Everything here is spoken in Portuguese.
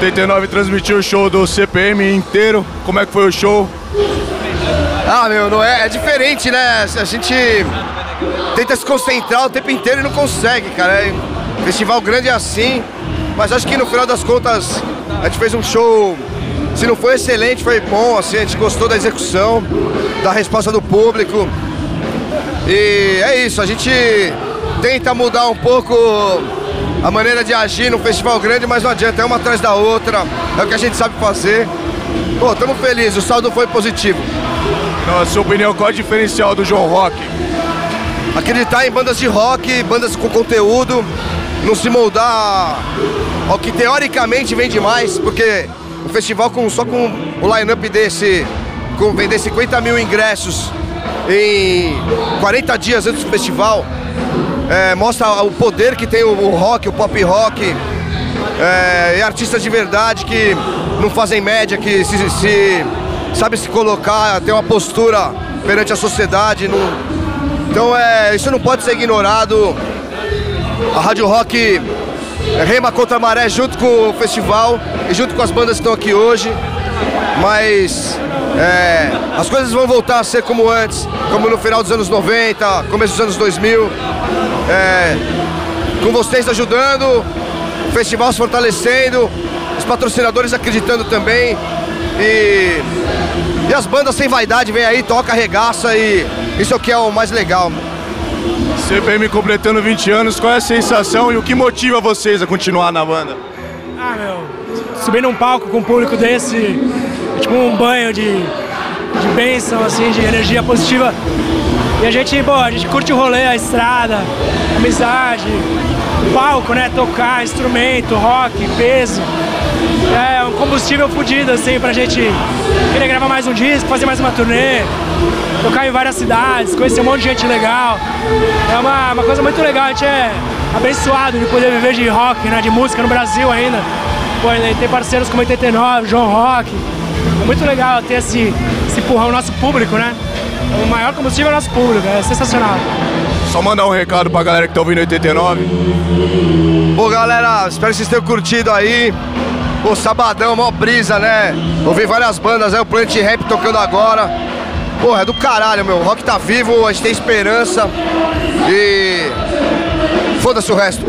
89 transmitiu o show do CPM inteiro. Como é que foi o show? Ah, meu, não é diferente, né? A gente tenta se concentrar o tempo inteiro e não consegue, cara. É um festival grande assim, mas acho que no final das contas a gente fez um show, se não foi excelente, foi bom, assim, a gente gostou da execução, da resposta do público. E é isso, a gente tenta mudar um pouco a maneira de agir no festival grande, mas não adianta, é uma atrás da outra, é o que a gente sabe fazer. Pô, estamos felizes, o saldo foi positivo. Na sua opinião, qual é o diferencial do João Rock? Acreditar em bandas de rock, bandas com conteúdo, não se moldar ao que teoricamente vem demais, porque o festival só com o line-up desse, com vender 50 mil ingressos em 40 dias antes do festival, mostra o poder que tem o rock, o pop rock, e artistas de verdade que não fazem média, que sabe se colocar, tem uma postura perante a sociedade. Não... Então isso não pode ser ignorado. A Rádio Rock rema contra a maré junto com o festival e junto com as bandas que estão aqui hoje, mas as coisas vão voltar a ser como antes, como no final dos anos 90, começo dos anos 2000, com vocês ajudando, o festival se fortalecendo, os patrocinadores acreditando também, e as bandas sem vaidade vem aí, toca, arregaça, e isso é o que é o mais legal. CPM completando 20 anos, qual é a sensação e o que motiva vocês a continuar na banda? Ah, meu, subir num palco com um público desse é tipo um banho de bênção, assim, de energia positiva. E a gente curte o rolê, a estrada, a amizade, o palco, né, tocar, instrumento, rock, peso. É um combustível fodido, assim, pra gente querer gravar mais um disco, fazer mais uma turnê, tocar em várias cidades, conhecer um monte de gente legal. É uma coisa muito legal, a gente é abençoado de poder viver de rock, né, de música no Brasil ainda. Pô, tem parceiros como 89, João Rock. É muito legal ter esse empurrão, o nosso público, né? O maior combustível é o nosso público, é sensacional. Só mandar um recado pra galera que tá ouvindo 89. Pô, galera, espero que vocês tenham curtido aí. Pô, sabadão, mó brisa, né? Ouvi várias bandas, aí o Plant Rap tocando agora. Porra, é do caralho, meu. O rock tá vivo, a gente tem esperança. E... foda-se o resto.